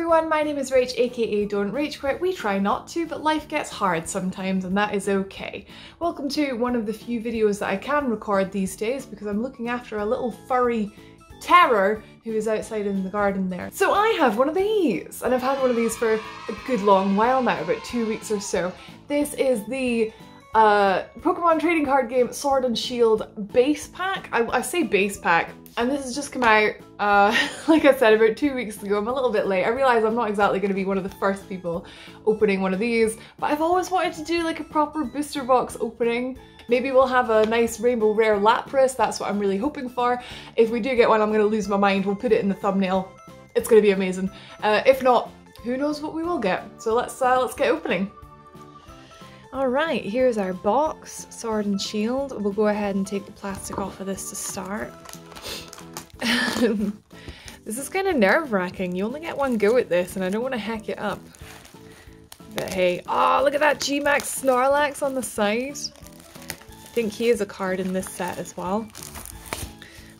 everyone, my name is Rach, aka Don't Rage Quit. We try not to, but life gets hard sometimes and that is okay. Welcome to one of the few videos that I can record these days because I'm looking after a little furry terror who is outside in the garden there. So I have one of these, and I've had one of these for a good long while now, about 2 weeks or so. This is the Pokemon trading card game Sword and Shield base pack. I say base pack, and this has just come out, like I said, about 2 weeks ago. I'm a little bit late. I realise I'm not exactly going to be one of the first people opening one of these, but I've always wanted to do like a proper booster box opening. Maybe we'll have a nice Rainbow Rare Lapras, that's what I'm really hoping for. If we do get one, I'm going to lose my mind. We'll put it in the thumbnail. It's going to be amazing. If not, who knows what we will get. So let's get opening. Alright, here's our box, Sword and Shield. We'll go ahead and take the plastic off of this to start. This is kind of nerve-wracking. You only get one go at this and I don't want to heck it up. But hey, oh look at that G-Max Snorlax on the side. I think he is a card in this set as well.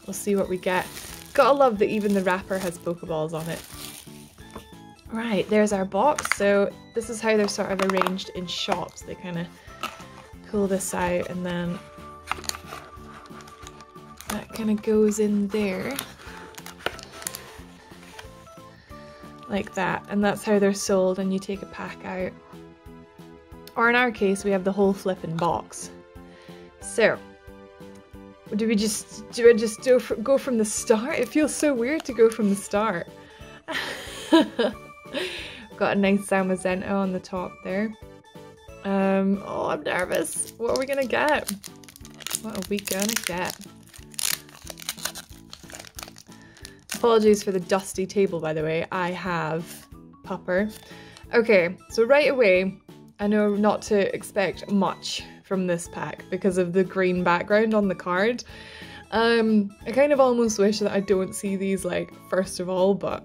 We'll see what we get. Gotta love that even the wrapper has Pokeballs on it. Right, there's our box. So this is how they're sort of arranged in shops. They kind of pull this out and then that kind of goes in there. Like that. And that's how they're sold, and you take a pack out. Or in our case, we have the whole flipping box. So, do I just go from the start? It feels so weird to go from the start. Got a nice Zamazenta on the top there. Oh, I'm nervous. What are we gonna get? What are we gonna get? Apologies for the dusty table, by the way. I have Pupper. Okay, so right away, I know not to expect much from this pack because of the green background on the card. I kind of almost wish that I don't see these like first of all, but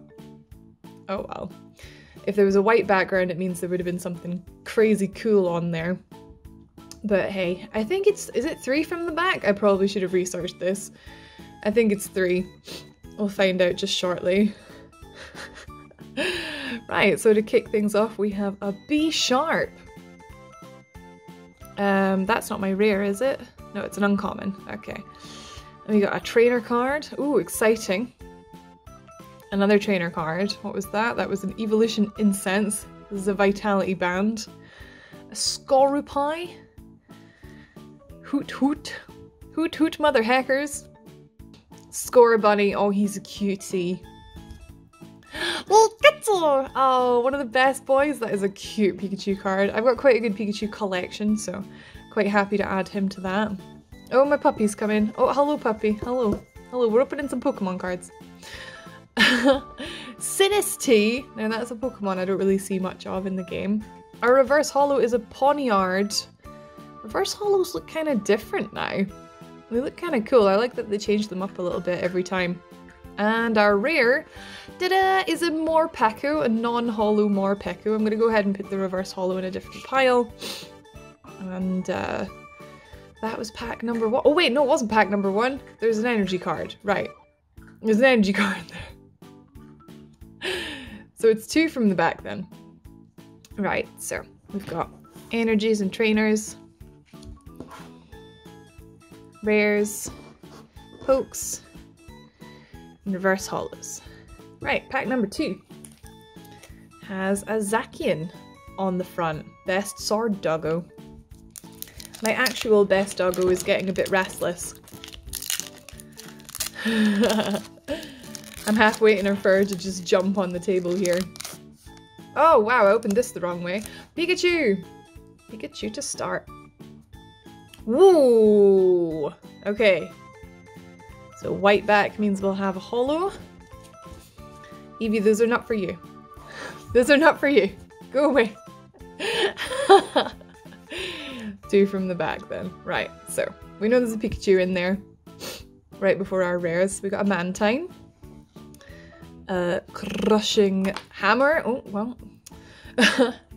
oh well. If there was a white background, it means there would have been something crazy cool on there. But hey, I think it's, is it three from the back? I probably should have researched this. I think it's three. We'll find out just shortly. Right, so to kick things off, we have a B Sharp. That's not my rare, is it? No, it's an uncommon. Okay. And we got a trainer card. Ooh, exciting. Another trainer card. What was that? That was an Evolution Incense. This is a Vitality Band. A Scorbunny. Hoot hoot. Hoot hoot mother heckers. Scorbunny. Oh, he's a cutie. Pikachu! Oh, one of the best boys. That is a cute Pikachu card. I've got quite a good Pikachu collection, so quite happy to add him to that. Oh, my puppy's come in. Oh, hello puppy. Hello. Hello, we're opening some Pokemon cards. Sinistea. Now that's a Pokemon I don't really see much of in the game. Our Reverse Holo is a Ponyard. Reverse Holos look kind of different now. They look kind of cool. I like that they change them up a little bit every time. And our rare, ta-da, is a Morpeko, a non-holo Morpeko. I'm going to go ahead and put the Reverse Holo in a different pile. And that was pack number one. Oh wait, no, it wasn't pack number one. There's an energy card, right. There's an energy card there. So it's two from the back then. Right, so we've got energies and trainers, rares, pokes, and Reverse Holos. Right, pack number two has a Zacian on the front. Best sword doggo. My actual best doggo is getting a bit restless. I'm half waiting for her to just jump on the table here. Oh wow, I opened this the wrong way. Pikachu! Pikachu to start. Woo! Okay. So white back means we'll have a holo. Evie, those are not for you. Those are not for you. Go away. Two from the back then. Right, so we know there's a Pikachu in there. Right before our rares, we got a Mantine. A Crushing Hammer. Oh, well.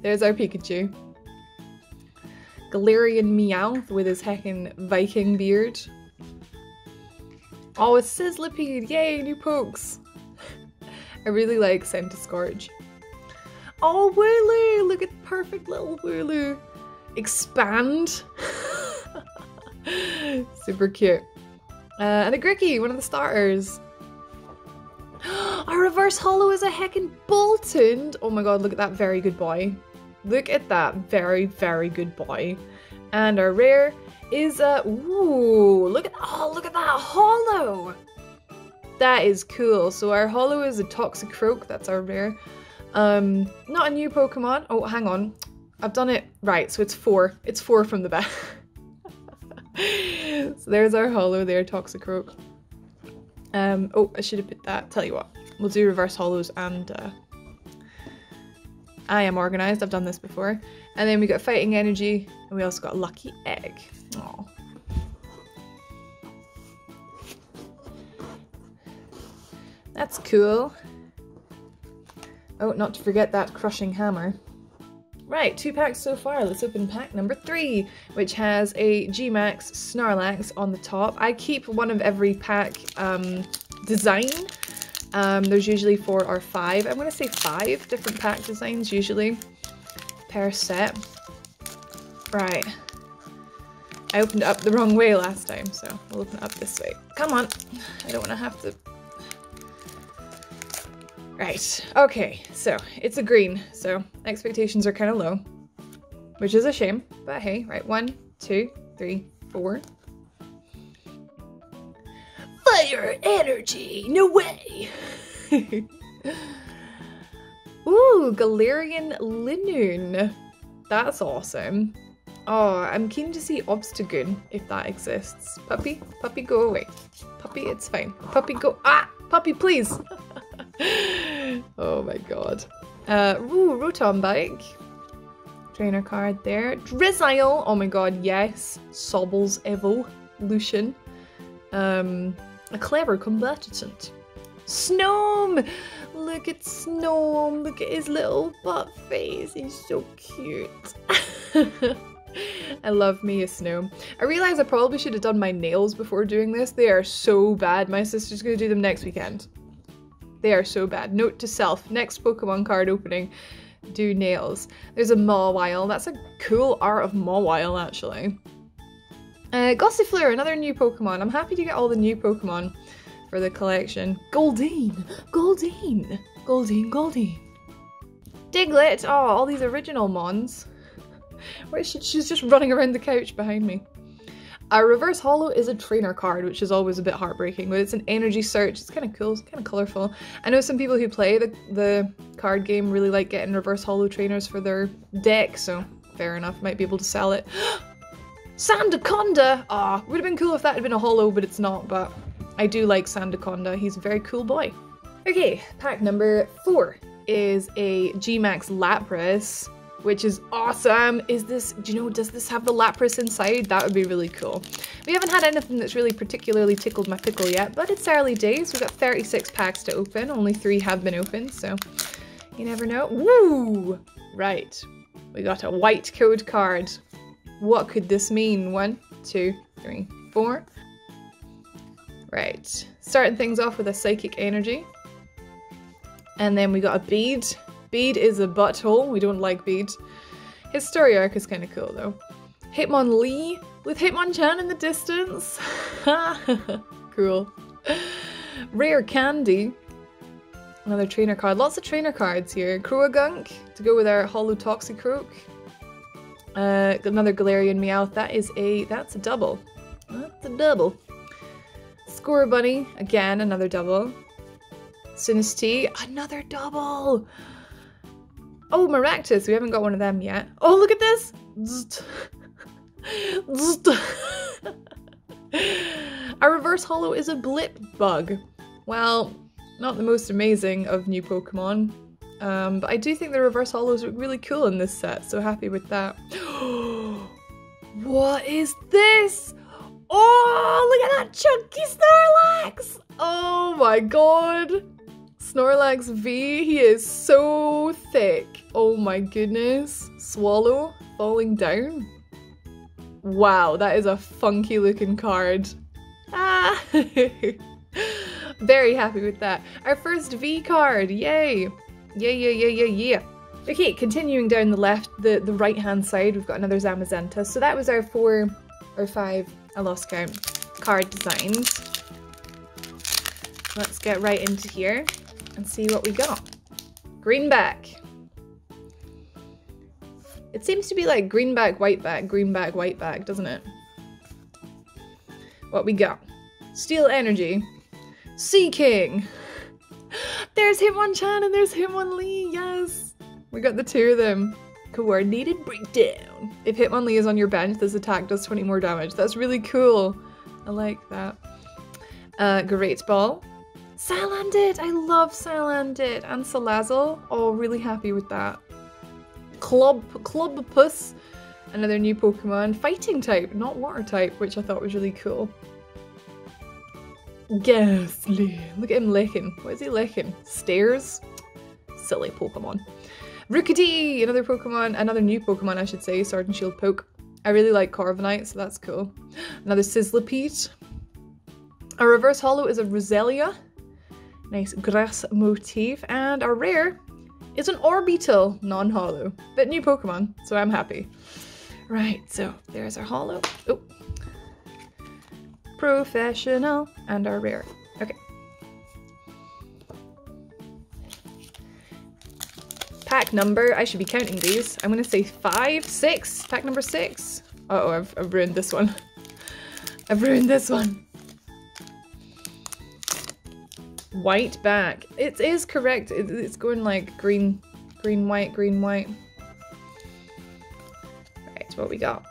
There's our Pikachu. Galarian Meowth with his heckin' Viking beard. Oh, a Sizzlipede! Yay, new pokes! I really like Scourge. Oh, Wooloo! Look at perfect little Wooloo. Expand. Super cute. And a Grookey, one of the starters. Our reverse holo is a heckin' Bolton. Oh my god, look at that very good boy. Look at that very, very good boy. And our rare is a... Ooh, look at... Oh, look at that holo. That is cool. So our holo is a Toxicroak. That's our rare. Not a new Pokemon. Oh, hang on. I've done it right. So it's four. It's four from the back. So there's our holo there, Toxicroak. Oh, I should have put that. Tell you what, we'll do reverse holos and I am organised. I've done this before. And then we got Fighting Energy and we also got Lucky Egg. Oh. That's cool. Oh, not to forget that Crushing Hammer. Right, 2 packs so far. Let's open pack number 3, which has a G-Max Snorlax on the top. I keep one of every pack design. There's usually 4 or 5. I'm going to say 5 different pack designs usually per set. Right. I opened it up the wrong way last time, so we'll open it up this way. Come on. I don't want to have to... Right, okay, so it's a green, so expectations are kind of low, which is a shame, but hey, right, 1, 2, 3, 4. Fire energy, no way! Ooh, Galarian Linoone, that's awesome. Oh, I'm keen to see Obstagoon, if that exists. Puppy, puppy, go away. Puppy, it's fine. Puppy, go, ah, puppy, please! Oh my god. Ooh, Rotom Bike. Trainer card there. Drizzile! Oh my god, yes. Sobble's Evolution. A Clever Combatant. Snom! Look at Snom. Look at his little butt face. He's so cute. I love me a Snom. I realise I probably should have done my nails before doing this. They are so bad. My sister's going to do them next weekend. They are so bad. Note to self, next Pokemon card opening, do nails. There's a Mawile. That's a cool art of Mawile, actually. Gossifleur, another new Pokemon. I'm happy to get all the new Pokemon for the collection. Goldeen! Goldeen! Goldeen, Goldeen. Diglett! Oh, all these original Mons. Where is she? She's just running around the couch behind me. Our reverse holo is a trainer card, which is always a bit heartbreaking, but it's an energy search. It's kind of cool. It's kind of colourful. I know some people who play the card game really like getting reverse holo trainers for their deck, so fair enough. Might be able to sell it. Sandaconda! Ah, would have been cool if that had been a holo, but it's not, but I do like Sandaconda. He's a very cool boy. Okay, pack number 4 is a G-Max Lapras, which is awesome. Is this, do you know, does this have the Lapras inside? That would be really cool. We haven't had anything that's really particularly tickled my pickle yet, but it's early days. We've got 36 packs to open. Only 3 have been opened, so you never know. Woo! Right. We got a white code card. What could this mean? 1, 2, 3, 4. Right. Starting things off with a Psychic Energy. And then we got a Bede. Bede is a butthole. We don't like Bede. His story arc is kind of cool though. Hitmon Lee with Hitmonchan in the distance. Cool. Rare Candy. Another trainer card. Lots of trainer cards here. Croagunk to go with our Holo Toxicroak. Another Galarian Meowth. That's a double. That's a double. Scorbunny. Again, another double. Sinistea. Another double. Oh, Maractus, we haven't got one of them yet. Oh, look at this! Our reverse holo is a Blip Bug. Well, not the most amazing of new Pokemon, but I do think the reverse holos look really cool in this set, so happy with that. What is this? Oh, look at that chunky Snorlax! Oh my god! Snorlax V, he is so thick. Oh my goodness. Swallow falling down. Wow, that is a funky looking card. Ah! Very happy with that. Our first V card, yay! Yeah, yeah, yeah, yeah, yeah. Okay, continuing down the left, the right-hand side, we've got another Zamazenta. So that was our four or five, I lost count, card designs. Let's get right into here and see what we got. Greenback. It seems to be like greenback, whiteback, doesn't it? What we got? Steel Energy. Sea King. There's Hitmonchan and there's Hitmon Lee, yes! We got the two of them. Coordinated Breakdown. If Hitmon Lee is on your bench, this attack does 20 more damage. That's really cool. I like that. Great Ball. Salandit! I love Salandit and Salazzle. Oh, really happy with that. Clubopus, another new Pokemon. Fighting type, not water type, which I thought was really cool. Ghastly. Look at him licking. What is he licking? Stairs? Silly Pokemon. Rookidee! Another Pokemon. Another new Pokemon, I should say. Sword and Shield Poke. I really like Corviknight, so that's cool. Another Sizzlipede. A reverse holo is a Roselia. Nice grass motif. And our rare is an Orbeetle, non-holo. But new Pokemon, so I'm happy. Right, so there's our holo. Oh. Professional and our rare. Okay. Pack number, I should be counting these. I'm gonna say 5, 6, pack number 6. Uh-oh, I've ruined this one. I've ruined this one. White back. It is correct. It's going like green, white. Right, what we got?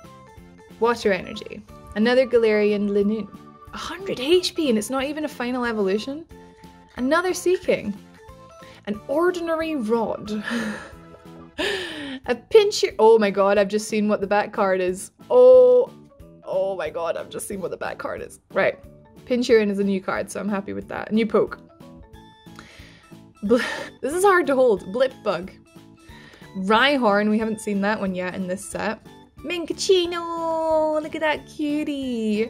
Water energy. Another Galarian Linoone. 100 HP and it's not even a final evolution. Another Sea King. An Ordinary Rod. A Pinsir. Oh my god, I've just seen what the back card is. Oh my god, I've just seen what the back card is. Right. Pinsir is a new card, so I'm happy with that. A new poke. This is hard to hold. Blip Bug. Rhyhorn. We haven't seen that one yet in this set. Minccino! Look at that cutie!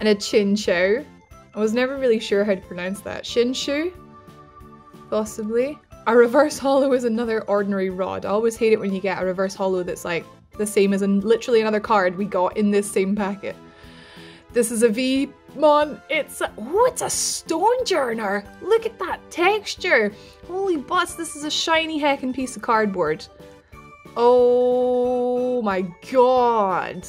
And a Chinchou. I was never really sure how to pronounce that. Shinshu? Possibly. A reverse holo is another Ordinary Rod. I always hate it when you get a reverse holo that's like the same as literally another card we got in this same packet. This is a Vmon. It's a Stonejourner! Look at that texture! Holy butts, this is a shiny heckin' piece of cardboard. Oh my god!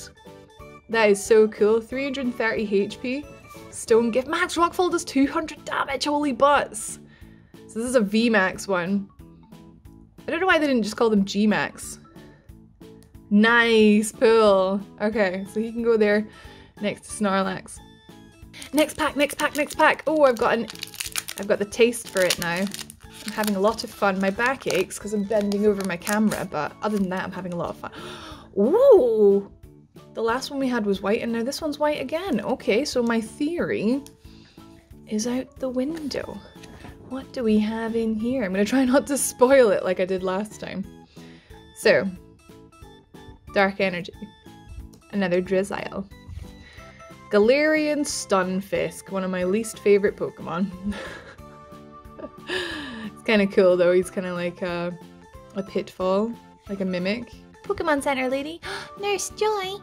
That is so cool. 330 HP. Stone Gift. Max Rockfall does 200 damage. Holy butts! So this is a VMAX one. I don't know why they didn't just call them GMAX. Nice pull. Okay, so he can go there next to Snorlax. Next pack. Oh, I've got the taste for it now. I'm having a lot of fun. My back aches because I'm bending over my camera, but other than that, I'm having a lot of fun. Ooh! The last one we had was white, and now this one's white again. Okay, so my theory is out the window. What do we have in here? I'm going to try not to spoil it like I did last time. So, Dark Energy. Another Drizzile. Galarian Stunfisk, one of my least favourite Pokemon. Kind of cool though, he's kind of like a pitfall, like a mimic. Pokemon Center lady, Nurse Joy.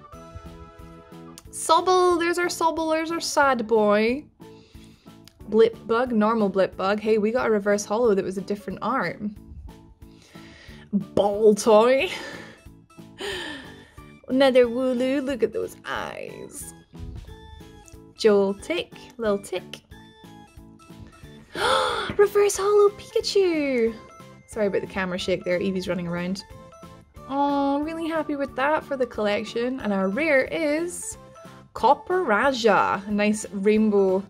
Sobble, there's our Sobble, there's our sad boy. Blip Bug, normal Blip Bug. Hey, we got a reverse holo that was a different arm. Ball toy. Another Wooloo, look at those eyes. Joltik, little tick. Reverse holo Pikachu! Sorry about the camera shake there, Eevee's running around. Oh, really happy with that for the collection. And our rare is Copperajah. A nice rainbow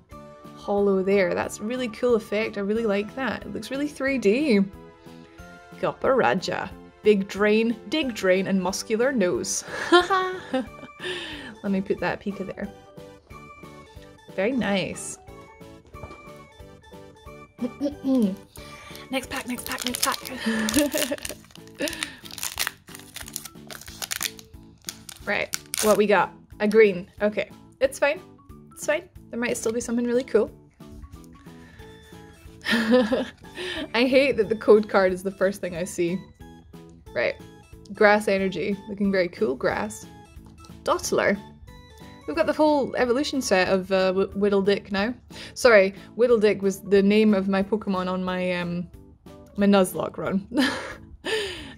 holo there. That's really cool effect. I really like that. It looks really 3D. Copperajah. Big drain, dig drain, and muscular nose. Let me put that Pika there. Very nice. Next pack. Right, what we got? A green. Okay, it's fine. It's fine. There might still be something really cool. I hate that the code card is the first thing I see. Right. Grass energy. Looking very cool, grass. Dottler. We've got the whole evolution set of Whittledick now. Sorry, Whittledick was the name of my Pokemon on my my Nuzlocke run.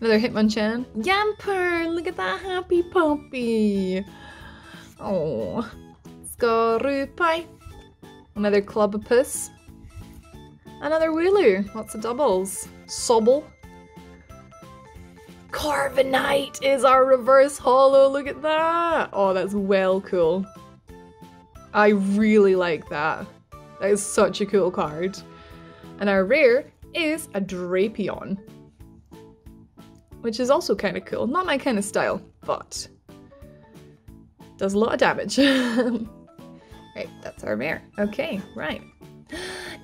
Another Hitmonchan. Yamper! Look at that happy puppy! Oh, Scorbunny. Another Clubopus. Another Wooloo. Lots of doubles. Sobble. Corviknight is our reverse holo. Look at that. Oh, that's well cool. I really like that. That is such a cool card. And our rare is a Drapion, which is also kind of cool. Not my kind of style, but does a lot of damage. Right, that's our rare. Okay, right.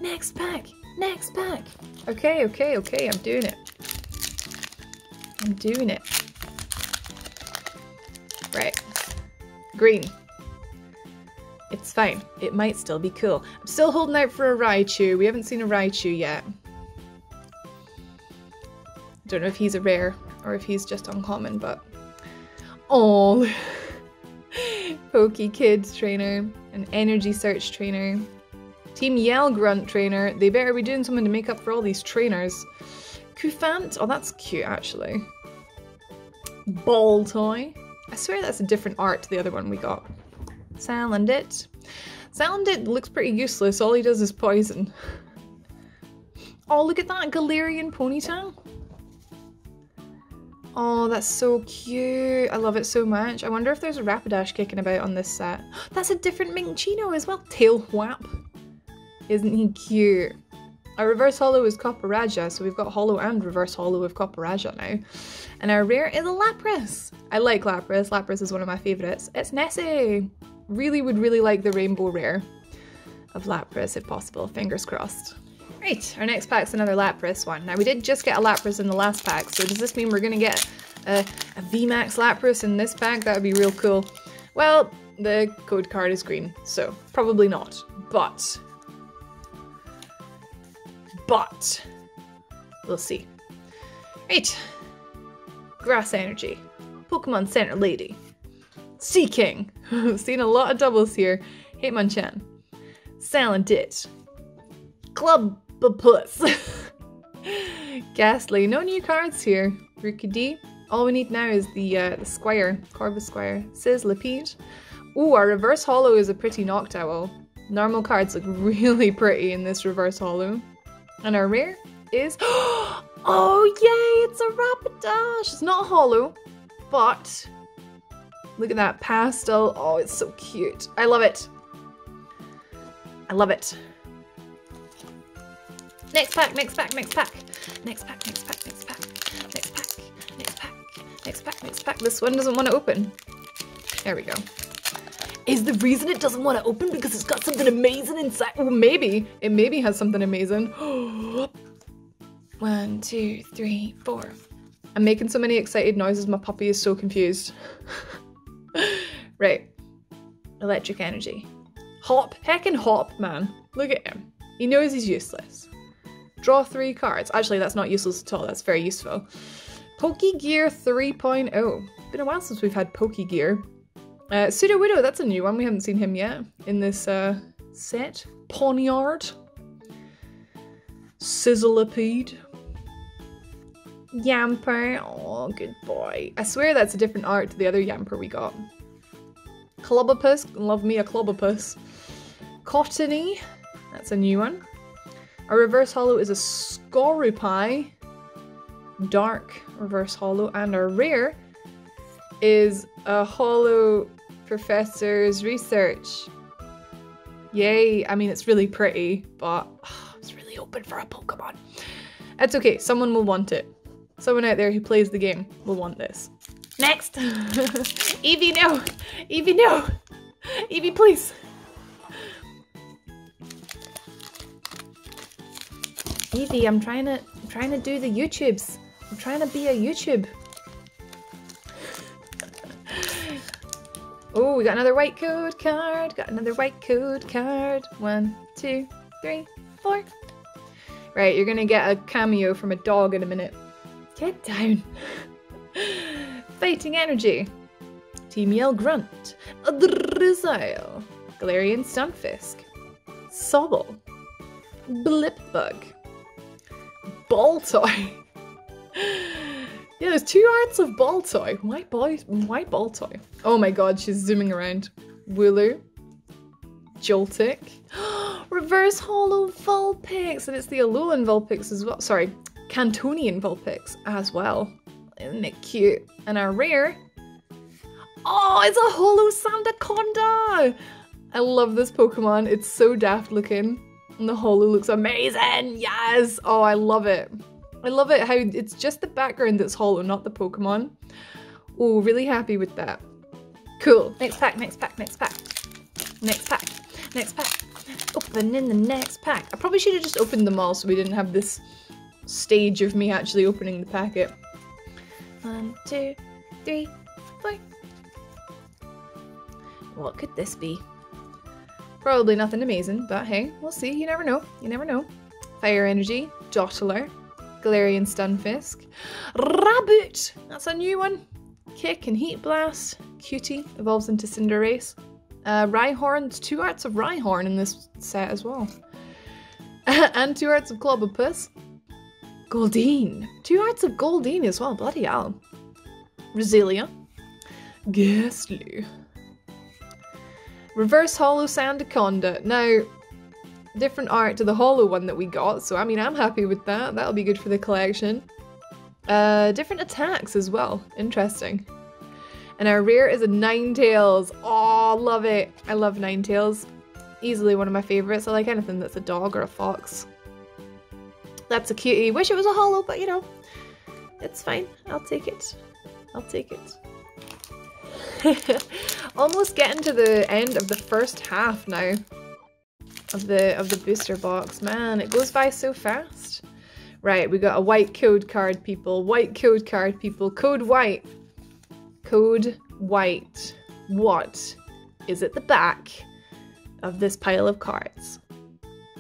Next pack. Next pack. Okay, okay, okay. I'm doing it. I'm doing it. Right. Green. It's fine. It might still be cool. I'm still holding out for a Raichu. We haven't seen a Raichu yet. Don't know if he's a rare or if he's just uncommon, but... Oh! Pokey Kids trainer. An energy search trainer. Team Yell Grunt trainer. They better be doing something to make up for all these trainers. Koufant? Oh, that's cute, actually. Ball toy. I swear that's a different art to the other one we got. Salandit. Salandit looks pretty useless. All he does is poison. Oh, look at that Galarian Ponyta. Oh, that's so cute. I love it so much. I wonder if there's a Rapidash kicking about on this set. That's a different Minccino as well. Tail Whap. Isn't he cute? Our reverse holo is Copperajah, so we've got holo and reverse holo of Copperajah now. And our rare is a Lapras. I like Lapras. Lapras is one of my favourites. It's Nessie. Really would really like the rainbow rare of Lapras if possible. Fingers crossed. Right, our next pack's another Lapras one. Now we did just get a Lapras in the last pack, so does this mean we're going to get a VMAX Lapras in this pack? That would be real cool. Well, the code card is green, so probably not. But we'll see. Right. Grass energy. Pokemon Center Lady. Sea King. Seen a lot of doubles here. Hitmonchan. Salandit. Clubopus. Ghastly. No new cards here. Rookidee. All we need now is the Squire. Corvus Squire. Sizzlipede. Ooh, our reverse holo is a pretty Noctowl. Normal cards look really pretty in this reverse holo. And our rare is, oh yay, it's a Rapidash! It's not holo, but look at that pastel. Oh, it's so cute. I love it. I love it. Next pack, next pack, next pack. Next pack, next pack, next pack. Next pack, next pack, next pack, next pack. This one doesn't want to open. There we go. Is the reason it doesn't want to open because it's got something amazing inside? Well, maybe. It maybe has something amazing. 1, 2, 3, 4. I'm making so many excited noises, my puppy is so confused. Right. Electric energy. Hop. Heckin' hop, man. Look at him. He knows he's useless. Draw 3 cards. Actually, that's not useless at all. That's very useful. Pokegear 3.0. Been a while since we've had Pokegear. Pseudo-Widow, that's a new one. We haven't seen him yet in this set. Ponyard. Sizzlipede. Yamper. Oh, good boy. I swear that's a different art to the other Yamper we got. Clubopus. Love me a Clubopus. Cottony. That's a new one. Our reverse holo is a Scoropie. Dark reverse holo. And our rare is a holo professor's research. Yay. I mean, it's really pretty, but oh, it's really open for a Pokemon. It's okay. Someone will want it. Someone out there who plays the game will want this. Next. Eevee, no. Eevee, no. Eevee, please. Eevee, I'm trying to do the YouTubes. I'm trying to be a YouTube. Oh, we got another white code card. 1, 2, 3, 4. Right, you're gonna get a cameo from a dog in a minute. Get down. Fighting Energy. Team Yell Grunt. Drizzile. Galarian Stunfisk. Sobble. Blip Bug. Baltoy. Yeah, there's two arts of Baltoy. Why Baltoy? Oh my god, she's zooming around. Wooloo. Joltik. Reverse Holo Vulpix. And it's the Alolan Vulpix as well. Sorry, Cantonian Vulpix as well. Isn't it cute? And our rare. Oh, it's a Holo Sandaconda! I love this Pokemon. It's so daft looking. And the Holo looks amazing! Yes! Oh, I love it. I love it how it's just the background that's Holo, not the Pokemon. Oh, really happy with that. Cool. Next pack, next pack, next pack. Next pack, next pack. Opening the next pack. I probably should have just opened them all so we didn't have this stage of me actually opening the packet. 1, 2, 3, 4. What could this be? Probably nothing amazing, but hey, we'll see. You never know. You never know. Fire Energy, Jotler, Galarian Stunfisk, Raboot! That's a new one. Kick and Heat Blast. Cutie evolves into Cinderace. Rhyhorn. There's two arts of Rhyhorn in this set as well. And two arts of Clubopus. Goldeen. Two arts of Goldeen as well. Bloody hell. Roselia. Ghastly. Reverse Holo Sandaconda. Now, different art to the Holo one that we got, so I mean, I'm happy with that. That'll be good for the collection. Different attacks as well. Interesting. And our rare is a Ninetales. Oh, love it. I love Ninetales. Easily one of my favorites. I like anything that's a dog or a fox. That's a cutie. Wish it was a Holo, but you know, it's fine. I'll take it. I'll take it. Almost getting to the end of the first half now of the booster box. Man, it goes by so fast. Right, we got a white code card, people. White code card, people. Code white. Code white. What is at the back of this pile of cards?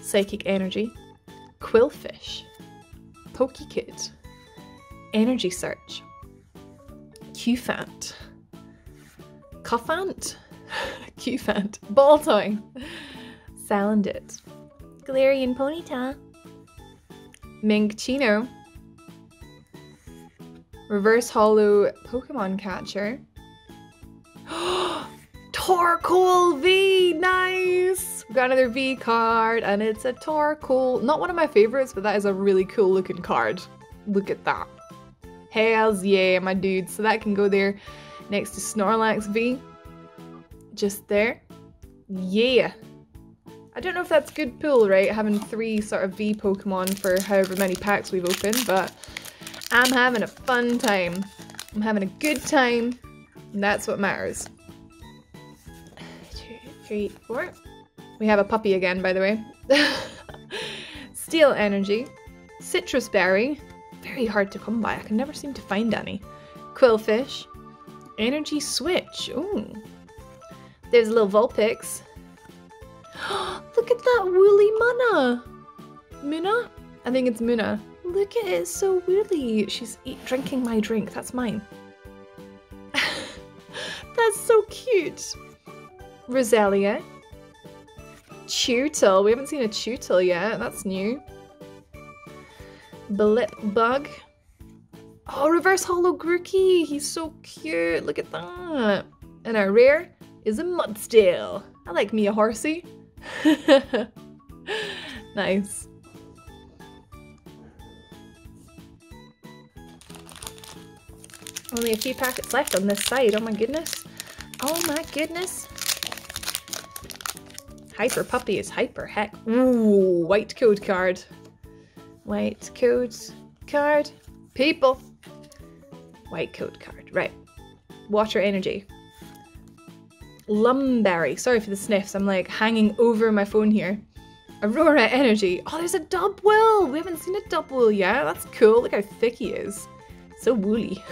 Psychic Energy, Quillfish, Pokekid, Energy Search, Qfant, Cuffant, Qfant, Baltoy, Salandit, Galarian Ponyta, Minccino, Reverse Holo Pokemon Catcher, Torkoal V! Nice! We've got another V card, and it's a Torkoal. Not one of my favorites, but that is a really cool looking card. Look at that. Hells yeah, my dude. So that can go there. Next to Snorlax V, just there. Yeah. I don't know if that's good pull, right? Having three sort of V Pokemon for however many packs we've opened, but I'm having a fun time. I'm having a good time, and that's what matters. 2, 3, 4. We have a puppy again, by the way. Steel Energy, Citrus Berry, very hard to come by. I can never seem to find any. Quillfish. Energy Switch. Ooh. There's a little Vulpix. Look at that woolly Munna. Munna? I think it's Munna. Look at it, it's so woolly. She's drinking my drink. That's mine. That's so cute. Roselia. Chewtle. We haven't seen a Chewtle yet. That's new. Blip Bug. Oh, Reverse Holo Grookey! He's so cute! Look at that! And our rare is a Mudsdale. I like me a horsey. Nice. Only a few packets left on this side. Oh my goodness. Oh my goodness. Hyper Puppy is hyper heck. Ooh, white code card. White code card. People! White code card, right. Water Energy. Lumberry. Sorry for the sniffs, I'm like hanging over my phone here. Aurora Energy. Oh, there's a Dubwool! We haven't seen a Dubwool yet. That's cool. Look how thick he is. So woolly.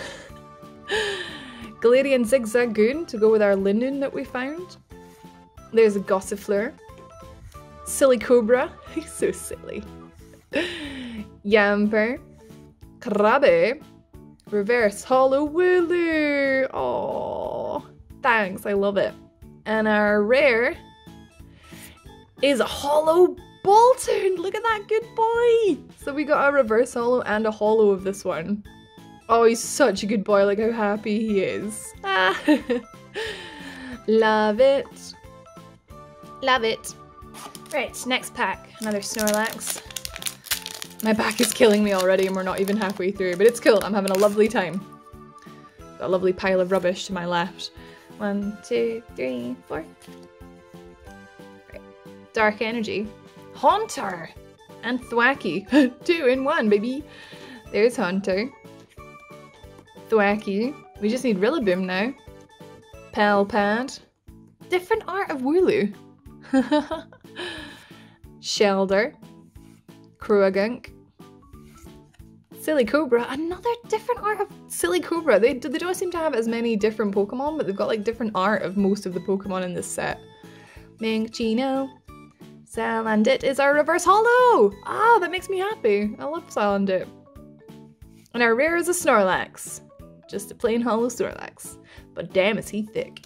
Galarian Zigzagoon to go with our Linoone that we found. There's a Gossifleur. Silly Cobra. He's so silly. Yamper, Krabby, Reverse Hollow Wooloo. Oh, thanks, I love it. And our rare is a Hollow Bolton. Look at that good boy. So we got a Reverse Hollow and a Hollow of this one. Oh, he's such a good boy. Look how happy he is. Ah. Love it. Love it. Right, next pack. Another Snorlax. My back is killing me already and we're not even halfway through, but it's cool. I'm having a lovely time. Got a lovely pile of rubbish to my left. 1, 2, 3, 4. Right. Dark Energy. Haunter! And Thwacky. 2 in 1, baby. There's Haunter. Thwacky. We just need Rillaboom now. Palpad. Different art of Wooloo. Shellder. Croagunk. Silly Cobra. Another different art of Silly Cobra. They don't seem to have as many different Pokemon, but they've got like different art of most of the Pokemon in this set. Minccino. Salandit is our Reverse Hollow! Ah, that makes me happy. I love Salandit. And our rare is a Snorlax. Just a plain Hollow Snorlax. But damn, is he thick.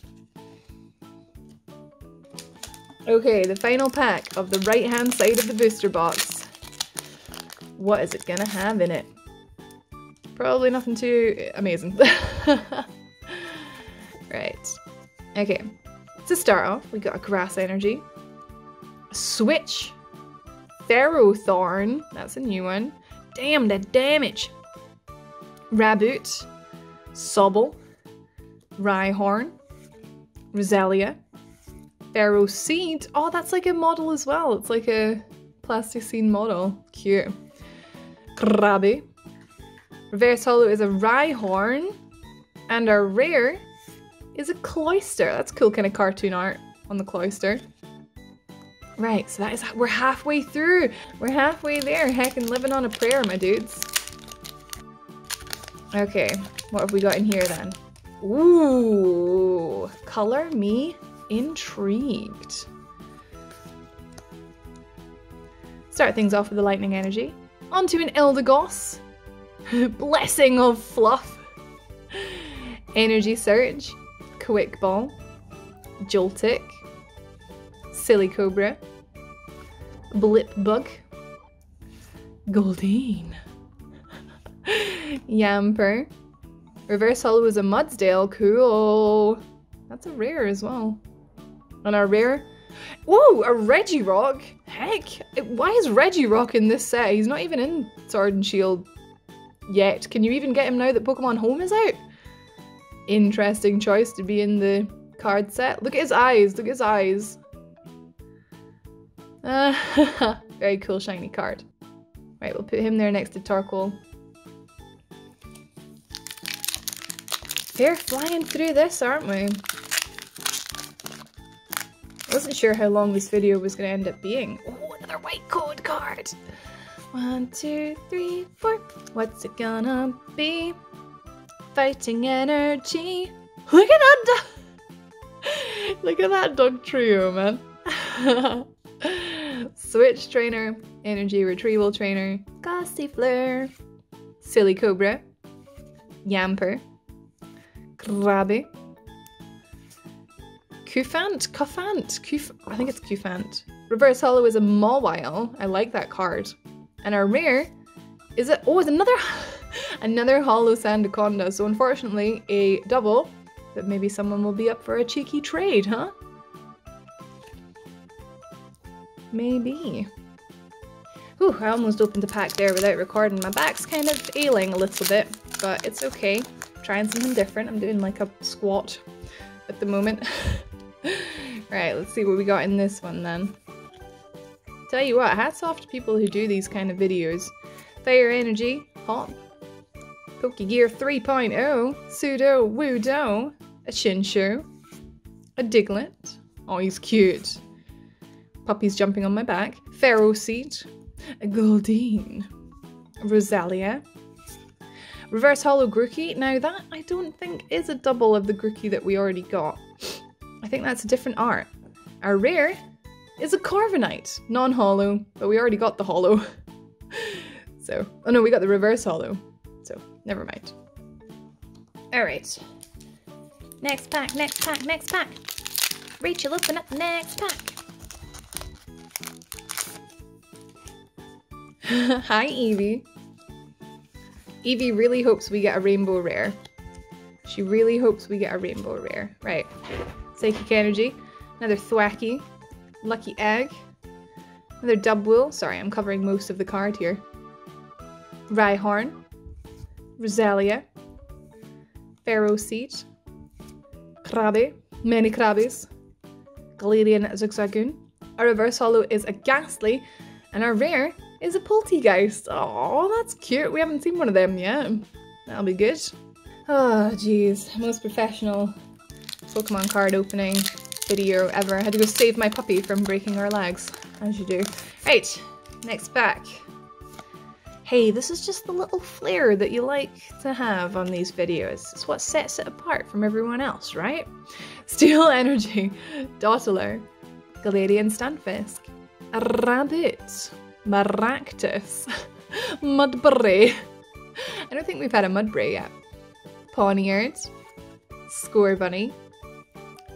Okay, the final pack of the right-hand side of the booster box. What is it gonna have in it? Probably nothing too amazing. Right. Okay. To start off, we got a Grass Energy. Switch. Ferrothorn. That's a new one. Damn the damage. Raboot. Sobble. Rhyhorn. Roselia. Ferroseed. Oh, that's like a model as well. It's like a plasticine model. Cute. Krabby. Reverse Hollow is a Rhyhorn. And our rare is a Cloyster. That's cool kind of cartoon art on the Cloyster. Right, so that is, we're halfway through. We're halfway there. Heckin' living on a prayer, my dudes. Okay, what have we got in here then? Ooh, color me intrigued. Start things off with the Lightning Energy. Onto an Eldegoss. Blessing of Fluff. Energy Surge. Quick Ball. Joltik. Silly Cobra. Blip Bug. Goldeen. Yamper. Reverse Hollow is a Mudsdale. Cool. That's a rare as well. And our rare... Whoa! A Regirock! Heck! Why is Regirock in this set? He's not even in Sword and Shield yet. Can you even get him now that Pokemon Home is out? Interesting choice to be in the card set. Look at his eyes! Look at his eyes! Very cool shiny card. Right, we'll put him there next to Torkoal. They're flying through this, aren't we? I wasn't sure how long this video was going to end up being. Oh, another white code card! 1, 2, 3, 4. What's it gonna be? Fighting energy. Look at that! Look at that dog trio, man. Switch trainer, energy retrieval trainer, Gossifleur, Silly Cobra, Yamper. Krabby. Cufant. I think it's Cufant. Reverse Hollow is a Mawile. I like that card. And our rare is a... Oh, it's another Hollow Sandaconda. So unfortunately, a double. But maybe someone will be up for a cheeky trade, huh? Maybe. Ooh, I almost opened the pack there without recording. My back's kind of ailing a little bit, but it's okay. Trying something different. I'm doing like a squat at the moment. Right, let's see what we got in this one then. Tell you what, hats off to people who do these kind of videos. Fire Energy, Hop, Pokegear 3.0, Pseudo Wudo, a Shinshu, a Diglett. Oh, he's cute. Puppy's jumping on my back. Ferroseed, a Goldeen, Roselia. Reverse Hollow Grookey. Now that, I don't think, is a double of the Grookey that we already got. I think that's a different art. Our rare is a Corviknight. Non-hollow, but we already got the hollow. So, oh no, we got the reverse holo. So, never mind. Alright. Next pack, next pack, next pack. Rachel, open up the next pack. Hi, Evie. Evie really hopes we get a rainbow rare. She really hopes we get a rainbow rare. Right. Psychic Energy. Another Thwacky. Lucky Egg. Another Dubwool. Sorry, I'm covering most of the card here. Rhyhorn. Roselia. Pharaoh Seed. Krabby. Many Krabbies. Galarian Zigzagoon. Our reverse holo is a Ghastly. And our rare is a Poltegeist. Oh, that's cute. We haven't seen one of them yet. That'll be good. Oh, jeez. Most professional Pokemon card opening video ever. I had to go save my puppy from breaking her legs, as you do. Right, next pack. Hey, this is just the little flair that you like to have on these videos. It's what sets it apart from everyone else, right? Steel Energy. Dottler. Galarian Stunfisk. Rabbit. Maractus. Mudbray. I don't think we've had a Mudbray yet. Pawniards. Scorbunny.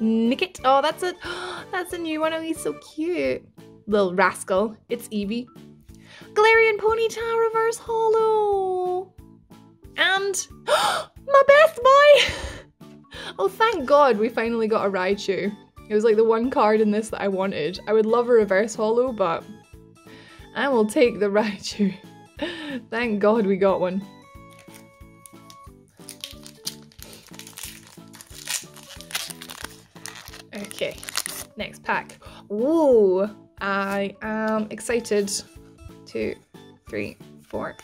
Nicket. Oh, that's a new one. Oh, he's so cute. Little rascal. It's Eevee. Galarian Ponyta reverse holo. And my best boy. Oh, thank God we finally got a Raichu. It was like the one card in this that I wanted. I would love a reverse holo, but I will take the Raichu. Thank God we got one. Okay, next pack. Ooh, I am excited. 2, 3, 4.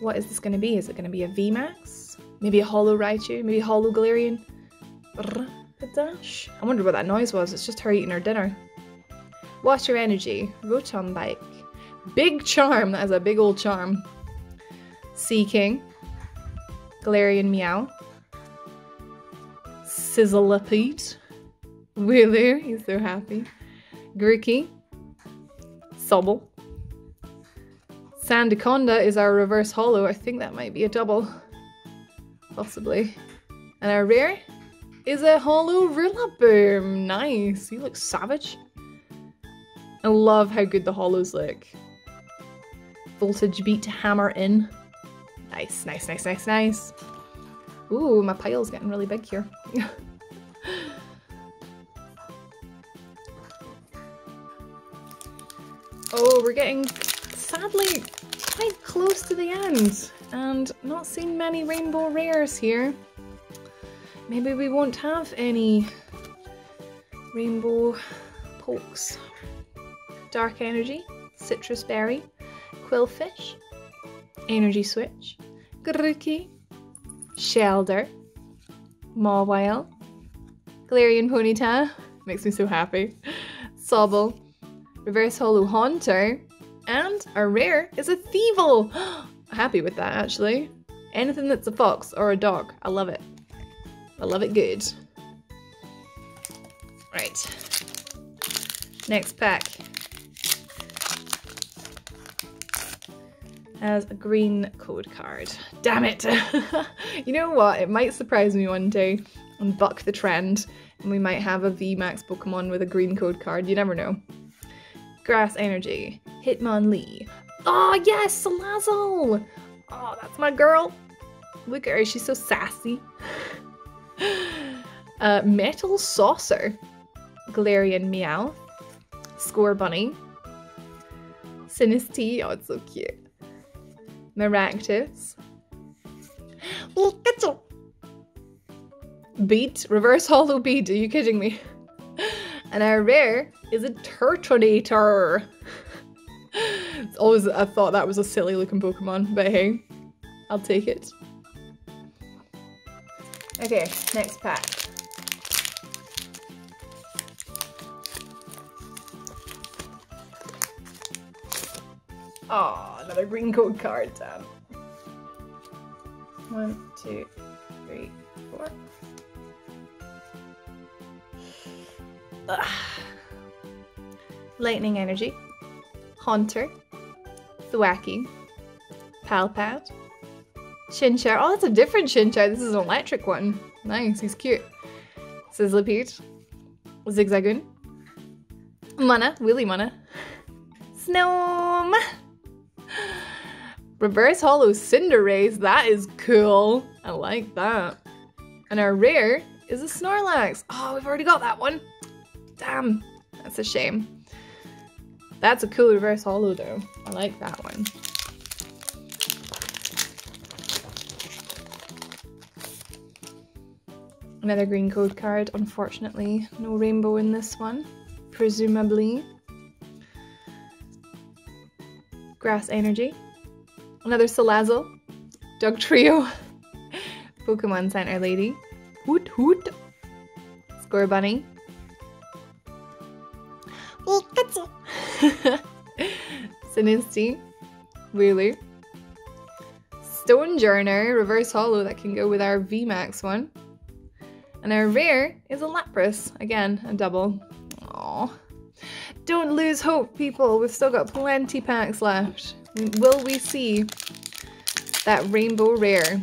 What is this going to be? Is it going to be a VMAX? Maybe a holo Raichu? Maybe a holo Galarian? I wonder what that noise was. It's just her eating her dinner. Water Energy. Rotom Bike. Big Charm. That is a big old charm. Sea King. Galarian Meowth. Sizzlipede. Wooloo, he's so happy. Grookey. Sobble. Sandaconda is our reverse holo. I think that might be a double. Possibly. And our rare is a holo Rillaboom. Nice. He looks savage. I love how good the holos look. Voltage Beat Hammer in. Nice, nice, nice, nice, nice. Ooh, my pile's getting really big here. Oh, we're getting, sadly, quite close to the end and not seen many rainbow rares here. Maybe we won't have any rainbow pokes. Dark Energy, Citrus Berry, Quillfish, Energy Switch, Grookey, Shelder, Mawile, Galarian Ponyta, makes me so happy, Sobble, reverse holo Haunter, and our rare is a Thievul! Happy with that, actually. Anything that's a fox or a dog, I love it. I love it good. Right. Next pack. As a green code card. Damn it! You know what? It might surprise me one day and buck the trend, and we might have a VMAX Pokemon with a green code card. You never know. Grass Energy. Hitmon Lee. Oh yes, Salazzle! Oh, that's my girl. Look at her, she's so sassy. Metal Saucer. Galarian Meowth. Scorbunny. Sinistea. Oh, it's so cute. Maractus. Pikachu. Bede. Reverse holo Bede. Are you kidding me? And our rare is a Turtonator. It's always, I thought that was a silly looking Pokemon, but hey, I'll take it. Okay, next pack. Oh, another green code card, damn. 1, 2, 3, 4. Ugh. Lightning Energy. Haunter, Thwacky, Palpat. Shinchar. Oh, that's a different Shinchar. This is an electric one. Nice, he's cute. Sizzlipede. Zigzagoon. Mana. Willy Mana. Snom. Reverse Holo Cinderace. That is cool. I like that. And our rare is a Snorlax. Oh, we've already got that one. Damn. That's a shame. That's a cool reverse holo though. I like that one. Another green code card. Unfortunately, no rainbow in this one. Presumably. Grass Energy. Another Salazzle. Dugtrio. Pokemon Center Lady. Hoot Hoot. Scorbunny. Pikachu. Sinistea. Wooloo. Stonejourner. Reverse holo that can go with our VMAX one. And our rare is a Lapras. Again, a double. Aww. Don't lose hope, people. We've still got plenty packs left. Will we see that rainbow rare?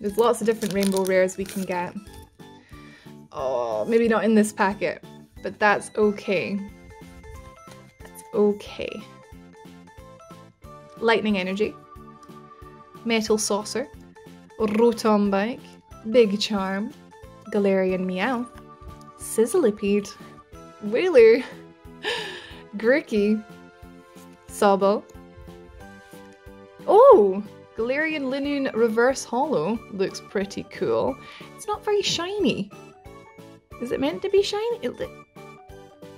There's lots of different rainbow rares we can get. Oh, maybe not in this packet, but that's okay. That's okay. Lightning Energy. Metal Saucer. Rotom Bike. Big Charm. Galarian Meowth. Sizzlipede. Wooloo. Grookey. Sobble. Oh! Galarian Linoone Reverse Holo looks pretty cool. It's not very shiny. Is it meant to be shiny?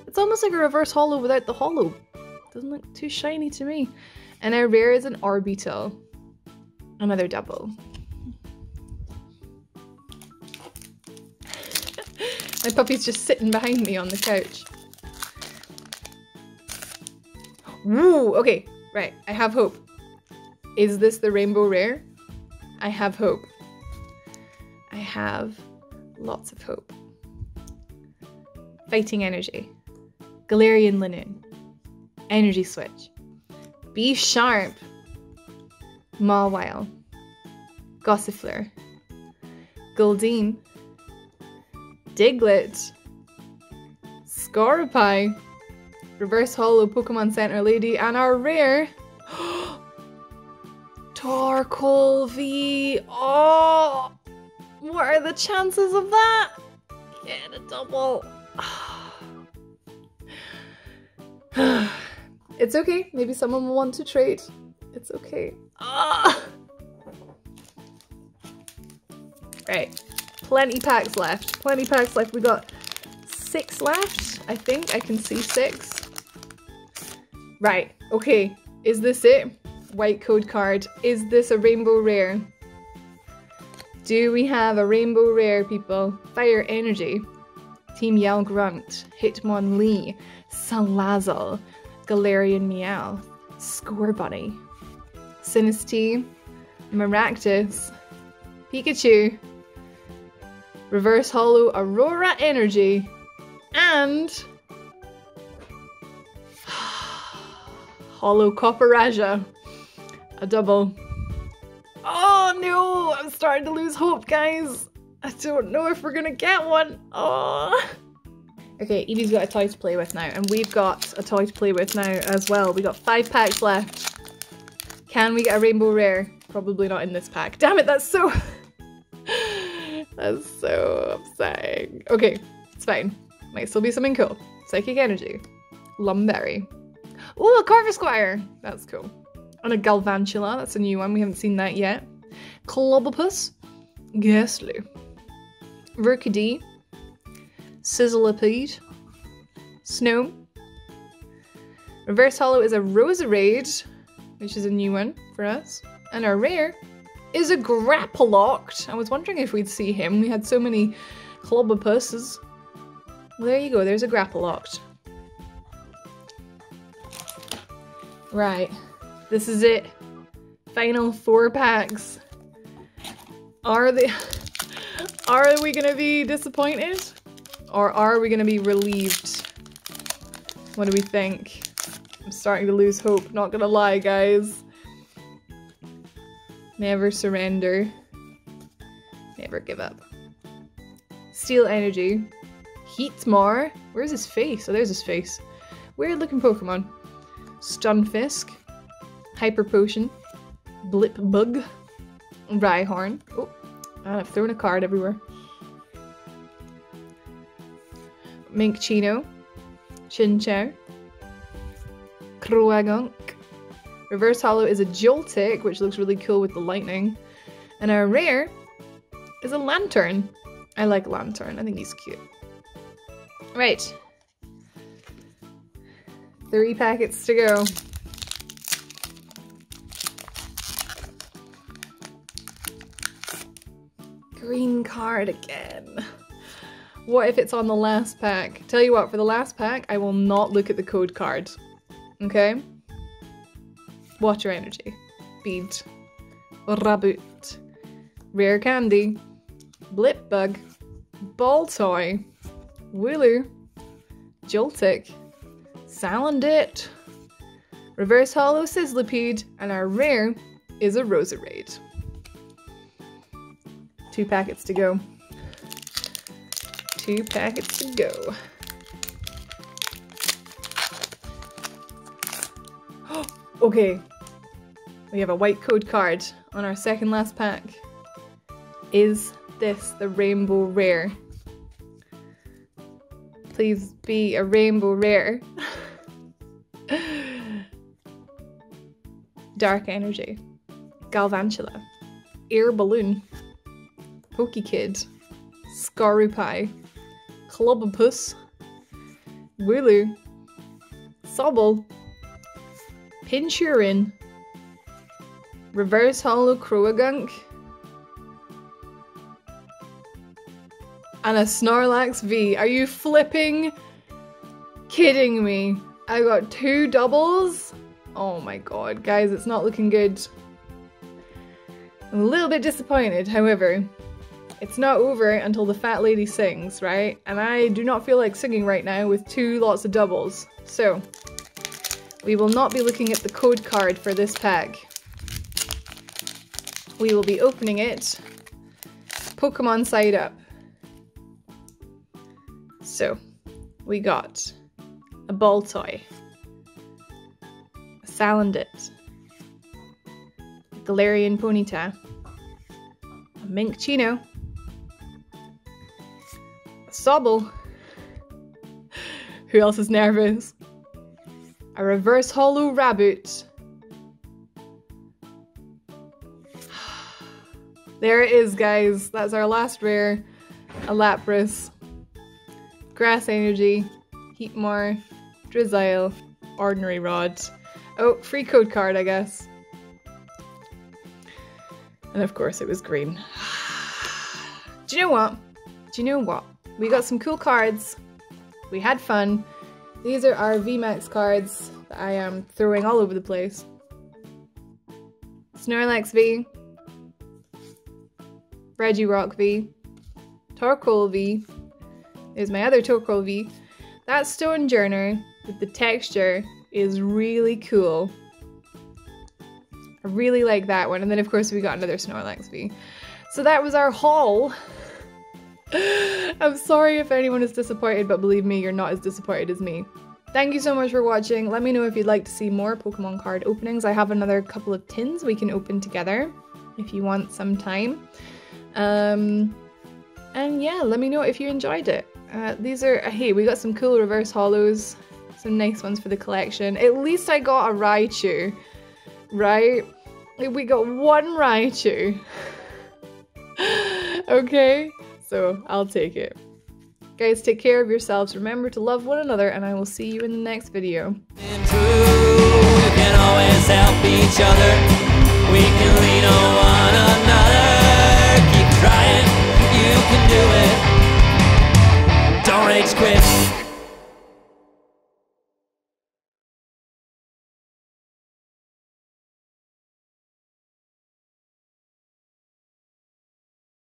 It's almost like a reverse holo without the holo. Doesn't look too shiny to me. And our rare is an Orbeetle. Another double. My puppy's just sitting behind me on the couch. Woo! Okay, right. I have hope. Is this the rainbow rare? I have hope. I have lots of hope. Fighting Energy. Galarian Linoone. Energy Switch. Be Sharp. Mawile. Gossifleur. Goldeen. Diglett. Scorbunny. Reverse Holo Pokemon Center Lady. And our rare... Torkoal V. Oh, what are the chances of that? Get a double. It's okay. Maybe someone will want to trade. It's okay. Oh. Right. Plenty packs left. Plenty packs left. We got 6 left. I think I can see 6. Right. Okay. Is this it? White code card. Is this a rainbow rare? Do we have a rainbow rare, people? Fire Energy. Team Yellgrunt. Hitmon Lee. Salazzle. Galarian Meowth. Scorbunny. Sinistea. Maractus. Pikachu. Reverse Holo Aurora Energy. And... Holo Copperajah. A double. Oh no! I'm starting to lose hope, guys! I don't know if we're gonna get one! Oh. Okay, Evie's got a toy to play with now, and we've got a toy to play with now as well. We got 5 packs left. Can we get a rainbow rare? Probably not in this pack. Damn it, that's so... that's so upsetting. Okay, it's fine. Might still be something cool. Psychic Energy. Lumberry. Oh, a Corvisquire! That's cool. And a Galvantula, that's a new one, we haven't seen that yet. Clubopus, Ghastly, Rookidee, Sizzlipede, Snow. Reverse Holo is a Roserade, which is a new one for us. And our rare is a Grappalocked. I was wondering if we'd see him, we had so many Clubopuses. Well, there you go, there's a Grappalocked. Right. This is it. Final 4 packs. Are we gonna be disappointed? Or are we gonna be relieved? What do we think? I'm starting to lose hope, not gonna lie, guys. Never surrender. Never give up. Steel energy. Heatmore. Where's his face? Oh, there's his face. Weird looking Pokemon. Stunfisk. Hyper Potion. Blip Bug. Rhyhorn. Oh, I've thrown a card everywhere. Minccino. Chinchou. Croagunk. Reverse Hollow is a Joltik, which looks really cool with the lightning. And our rare is a Lantern. I like Lantern. I think he's cute. Right. 3 packets to go. Green card again. What if it's on the last pack? Tell you what, for the last pack, I will not look at the code card. Okay? Water Energy. Bede. Raboot. Rare Candy. Blip Bug. Ball Toy. Wooloo. Joltik. Salandit. Reverse Hollow Sizzlipede. And our rare is a Roserade. 2 packets to go. 2 packets to go. Okay, we have a white code card on our second last pack. Is this the Rainbow Rare? Please be a Rainbow Rare. Dark Energy. Galvantula. Air Balloon. Pokekid. Scorbunny. Clubopus. Wooloo. Sobble. Pinchurin. Reverse Hollow Croagunk. And a Snorlax V. Are you flipping kidding me? I got 2 doubles? Oh my god, guys, it's not looking good. I'm a little bit disappointed, however. It's not over until the fat lady sings, right? And I do not feel like singing right now with 2 lots of doubles. So we will not be looking at the code card for this pack. We will be opening it Pokemon side up. So, we got a Ball Toy, a Salandit, a Galarian Ponyta, a Minccino, a Sobble. Who else is nervous? A Reverse Hollow Raboot. There it is, guys. That's our last rare. A Lapras. Grass Energy. Heatmore. Drizzile. Ordinary Rod. Oh, free code card, I guess. And of course it was green. Do you know what? Do you know what? We got some cool cards. We had fun. These are our VMAX cards that I am throwing all over the place. Snorlax V. Regirock V. Torkoal V. There's my other Torkoal V. That Stonejourner with the texture is really cool. I really like that one. And then of course we got another Snorlax V. So that was our haul. I'm sorry if anyone is disappointed, but believe me, you're not as disappointed as me. Thank you so much for watching. Let me know if you'd like to see more Pokemon card openings. I have another couple of tins we can open together if you want some time. And yeah, let me know if you enjoyed it. These are, hey, we got some cool reverse holos, some nice ones for the collection. At least I got a Raichu, right? We got one Raichu. Okay. So I'll take it. Guys, take care of yourselves. Remember to love one another, and I will see you in the next video. We can always help each other. We can lean on one another. Keep trying. You can do it. Don't rage quit.